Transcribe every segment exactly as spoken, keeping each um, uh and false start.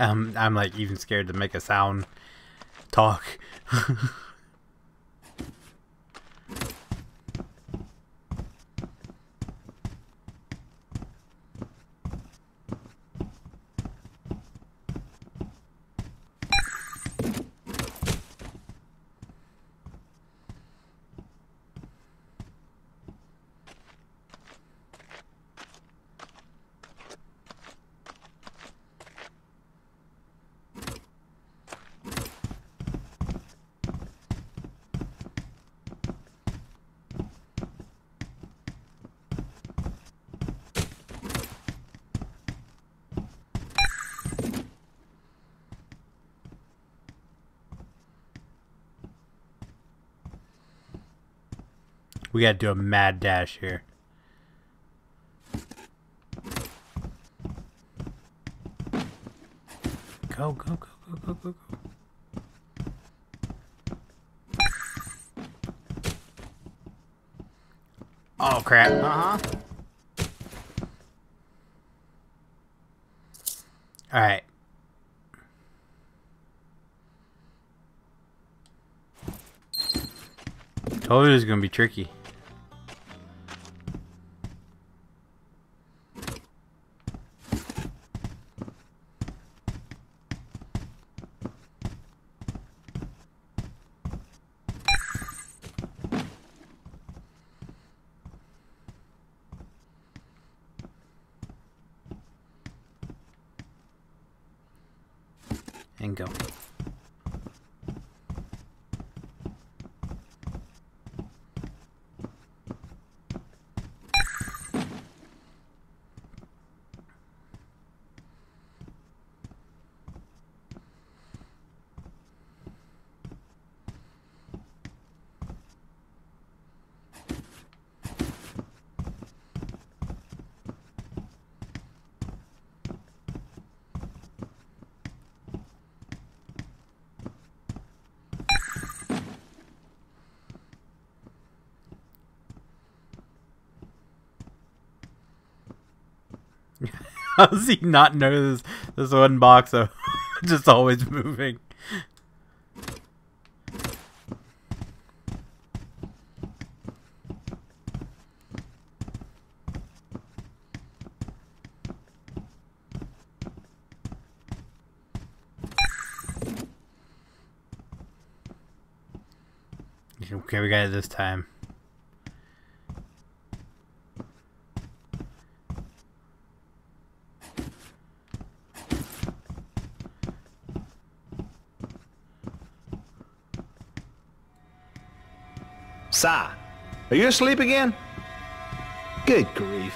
Um, I'm like even scared to make a sound. Talk. We gotta do a mad dash here. Go, go, go, go, go, go, go. Oh, crap. Uh-huh. All right. Told you it was gonna be tricky. And go. How does he not know this, this one box of just always moving? Okay, we got it this time. Are you asleep again? Good grief.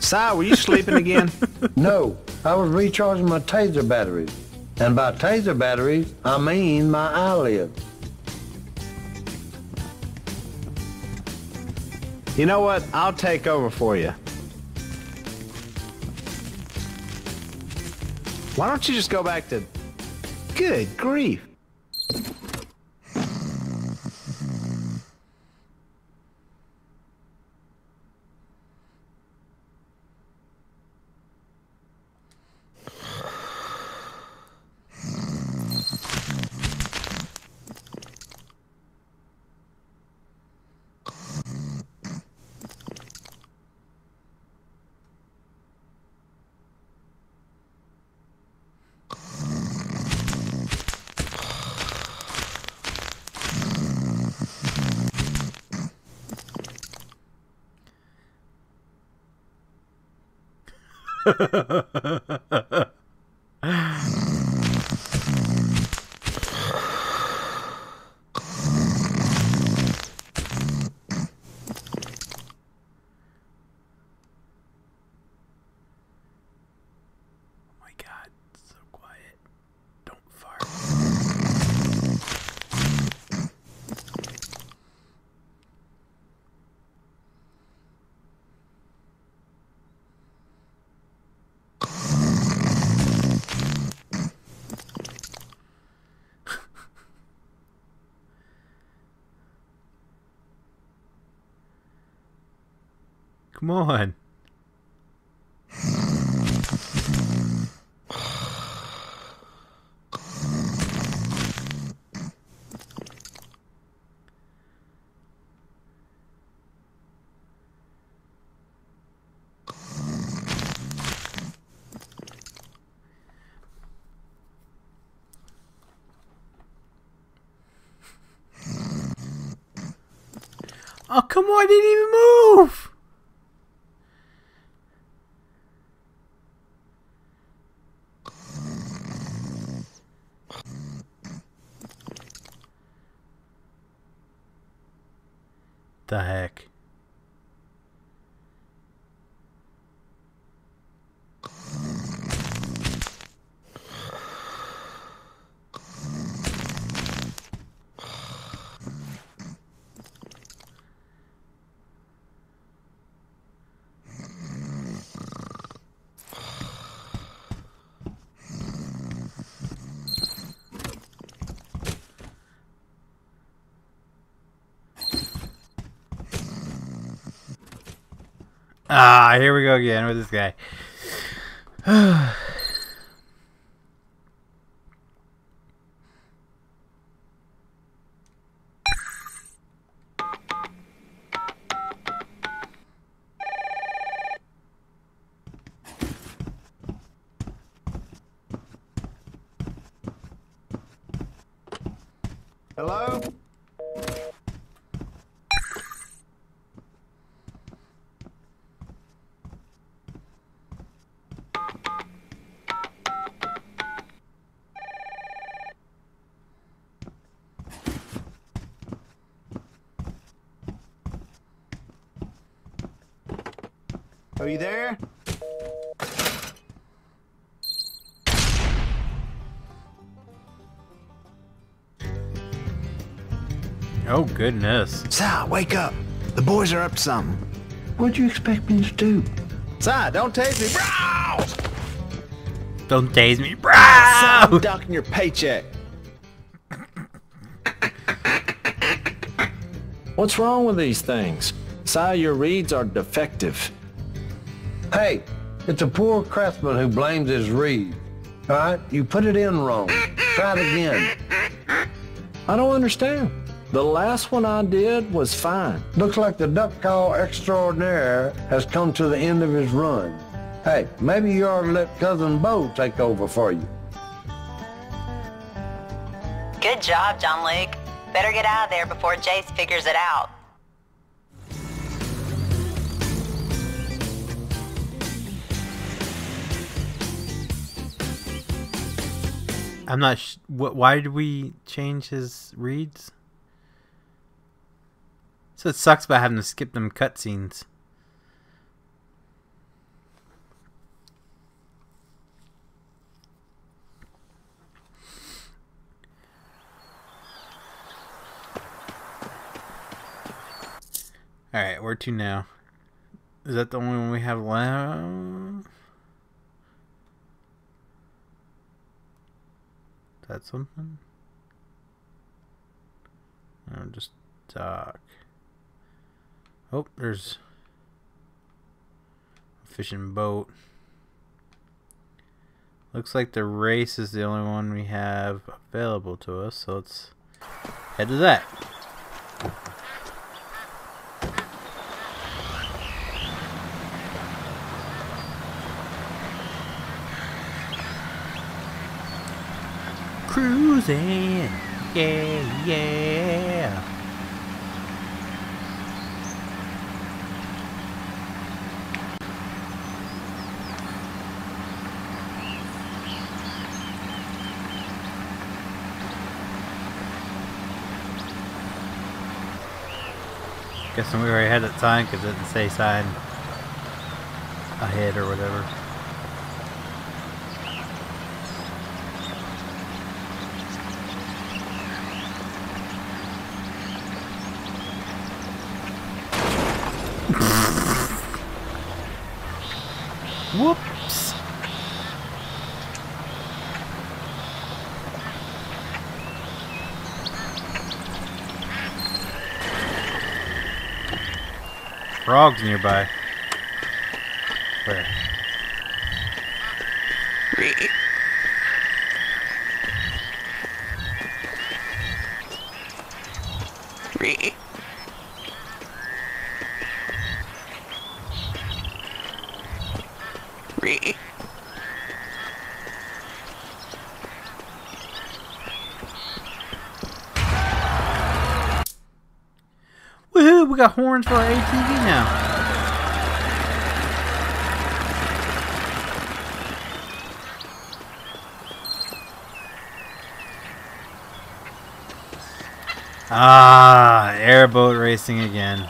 Si, were you sleeping again? No, I was recharging my taser batteries. And by taser batteries, I mean my eyelids. You know what? I'll take over for you. Why don't you just go back to... Good grief. Come on. Oh, come on, I didn't even move! The heck? Ah, here we go again with this guy. Hello? Are you there? Oh, goodness. Si, wake up. The boys are up to something. What'd you expect me to do? Si, don't tase me, bro! Don't tase me, bro! Si, I'm docking your paycheck. What's wrong with these things? Si, your reeds are defective. Hey, it's a poor craftsman who blames his reed. All right, you put it in wrong. Try it again. I don't understand. The last one I did was fine. Looks like the duck call extraordinaire has come to the end of his run. Hey, maybe you ought to let Cousin Bo take over for you. Good job, John Luke. Better get out of there before Jace figures it out. I'm not sh what, why did we change his reads? So it sucks about having to skip them cutscenes. All right, where to now? Is that the only one we have left? That's something. I'm just dock. Oh, there's a fishing boat. Looks like the race is the only one we have available to us, so let's head to that. Cruising, yeah, yeah. Guessing we already had that sign because it didn't say sign ahead or whatever. Whoops. Frogs nearby. Where? Woohoo! We got horns for our A T V now. Ah, airboat racing again.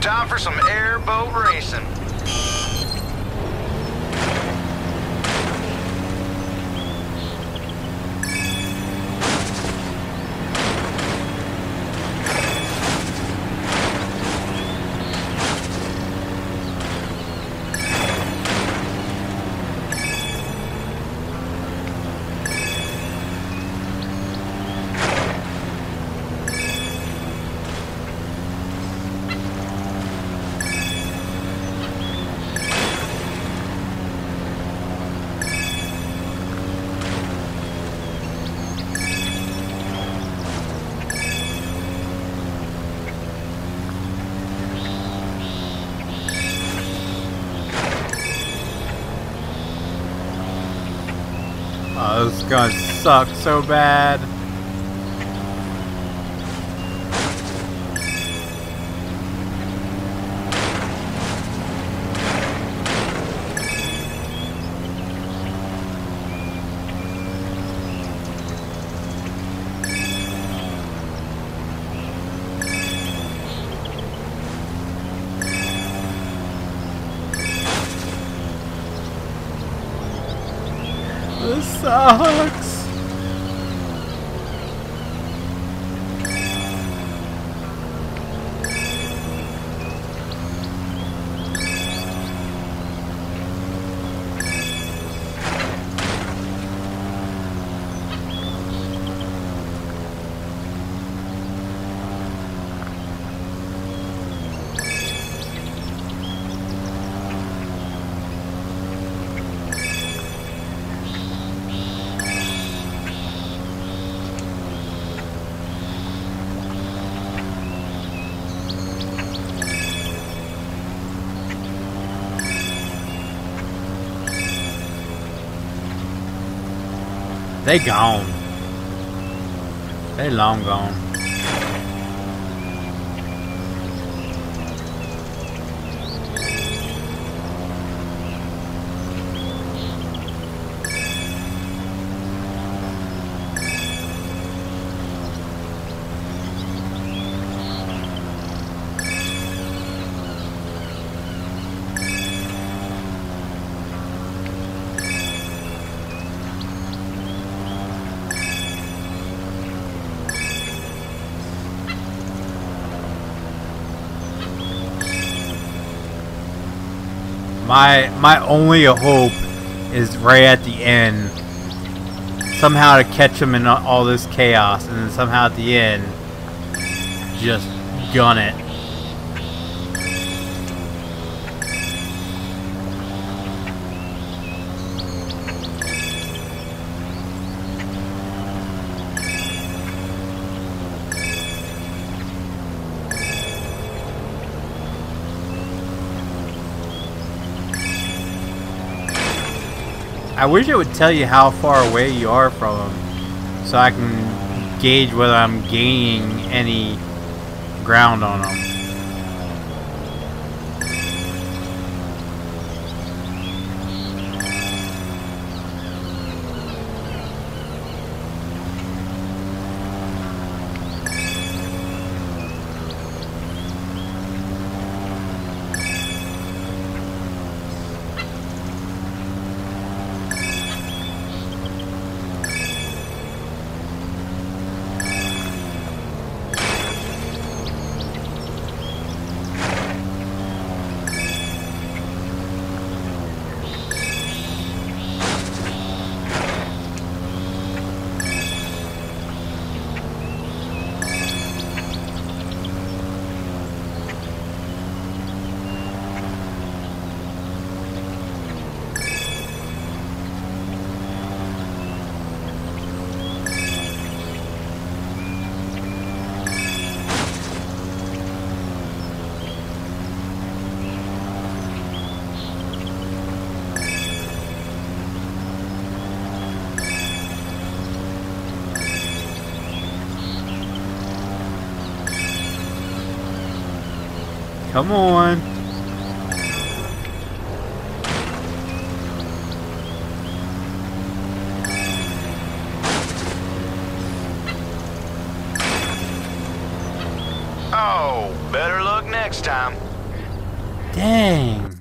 Time for some airboat racing. Oh, this is gonna suck so bad. This sucks. They gone. They long gone. My my only hope is right at the end somehow to catch him in all this chaos, and then somehow at the end just gun it. I wish it would tell you how far away you are from them, so I can gauge whether I'm gaining any ground on them. Come on. Oh, better luck next time. Dang.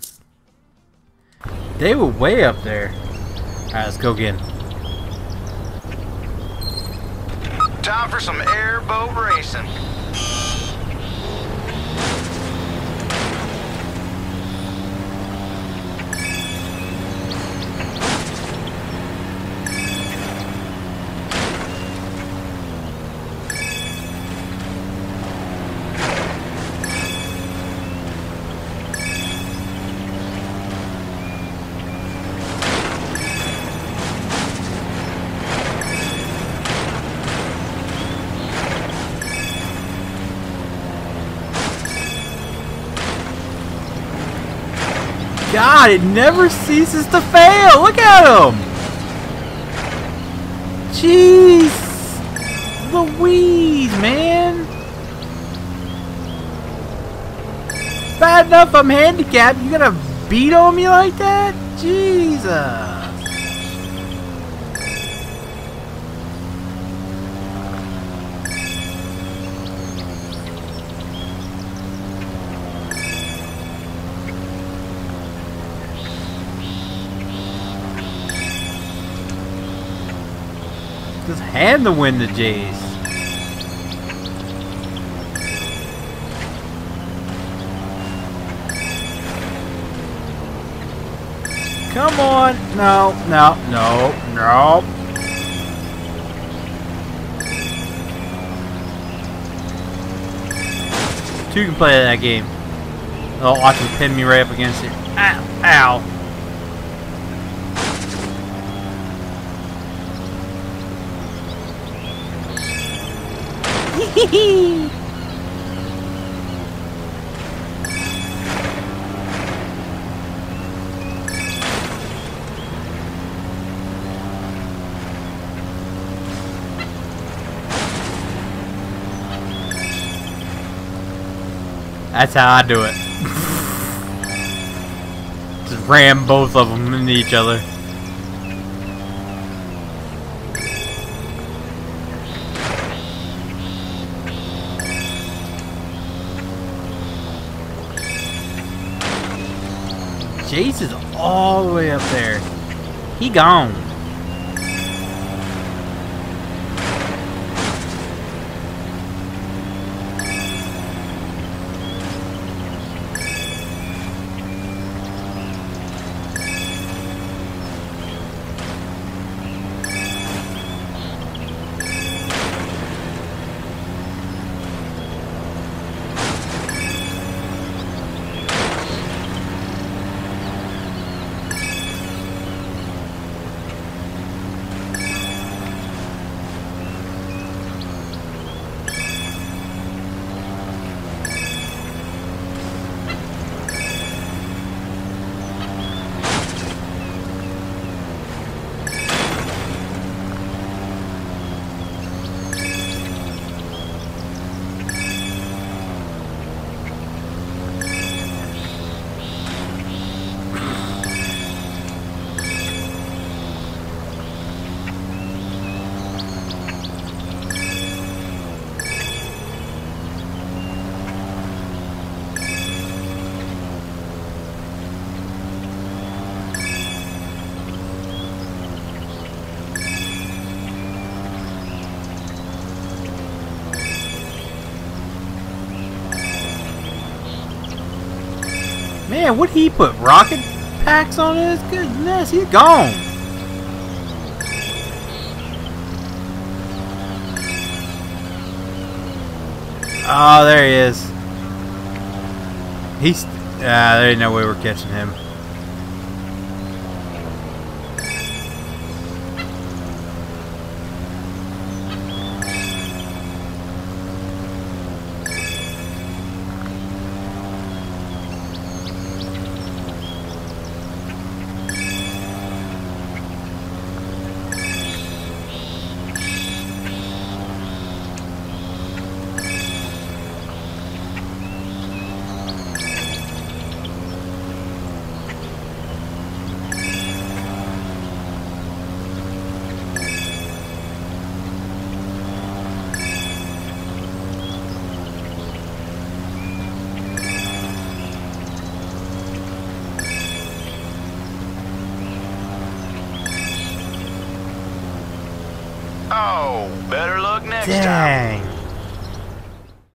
They were way up there. Alright, let's go again. Time for some airboat racing. God, it never ceases to fail! Look at him! Jeez! Louise, man! Bad enough I'm handicapped, you gonna beat on me like that? Jesus! Just hand the win to Jace. Come on. No, no, no, no. Two can play that game. Oh, watch him pin me right up against it. Ow, ow. That's how I do it. Just ram both of them into each other. Jase is all the way up there. He gone. Man, what he put? Rocket packs on his? Goodness, he's gone. Oh, there he is. He's ah, there ain't no way we're catching him. Oh, better luck next Dang. time.